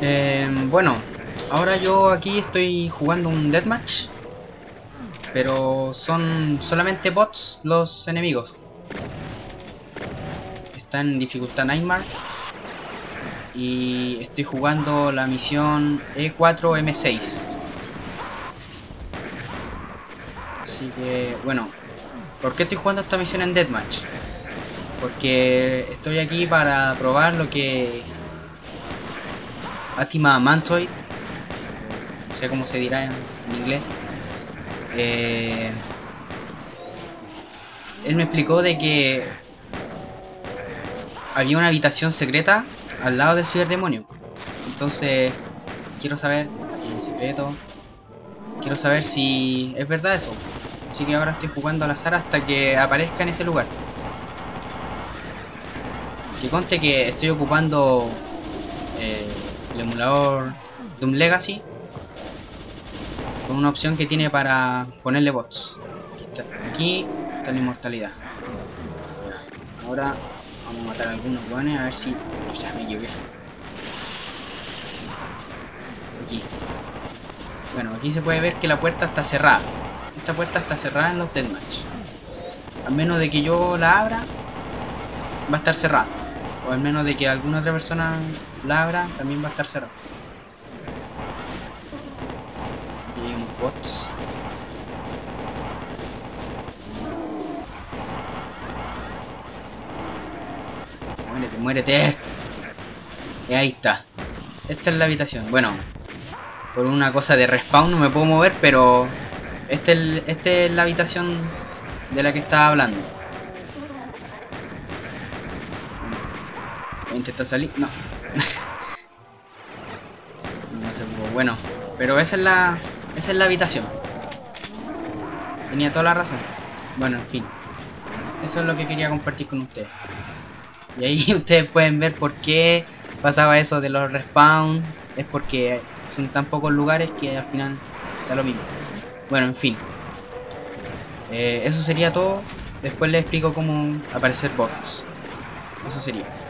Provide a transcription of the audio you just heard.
Bueno, ahora yo aquí estoy jugando un deathmatch, pero son solamente bots los enemigos. Está en dificultad Nightmare y estoy jugando la misión E4M6. Así que, bueno, ¿por qué estoy jugando esta misión en deathmatch? Porque estoy aquí para probar lo que Altima Mantoid, no sé cómo se dirá en inglés. Él me explicó de que había una habitación secreta al lado del Ciberdemonio. Entonces quiero saber, en secreto, quiero saber si es verdad eso. Así que ahora estoy jugando al azar hasta que aparezca en ese lugar. Que conste que estoy ocupando el emulador Doom Legacy con una opción que tiene para ponerle bots. Aquí está la inmortalidad. Ahora vamos a matar a algunos buenos, a ver si... ya me equivoqué. Aquí. Bueno, aquí se puede ver que la puerta está cerrada. Esta puerta está cerrada en los deathmatch. A menos de que yo la abra, va a estar cerrada. O al menos de que alguna otra persona la abra, también va a estar cerrada. Bots. Muérete, muérete. Y ahí está. Esta es la habitación. Bueno, por una cosa de respawn no me puedo mover, pero este es la habitación de la que estaba hablando. Voy a intentar salir. No. No se pudo. Bueno, pero esa es la... esa es la habitación. Tenía toda la razón. Bueno, en fin. Eso es lo que quería compartir con ustedes. Y ahí ustedes pueden ver por qué pasaba eso de los respawn. Es porque son tan pocos lugares que al final está lo mismo. Bueno, en fin. Eso sería todo. Después les explico cómo aparecer bots. Eso sería.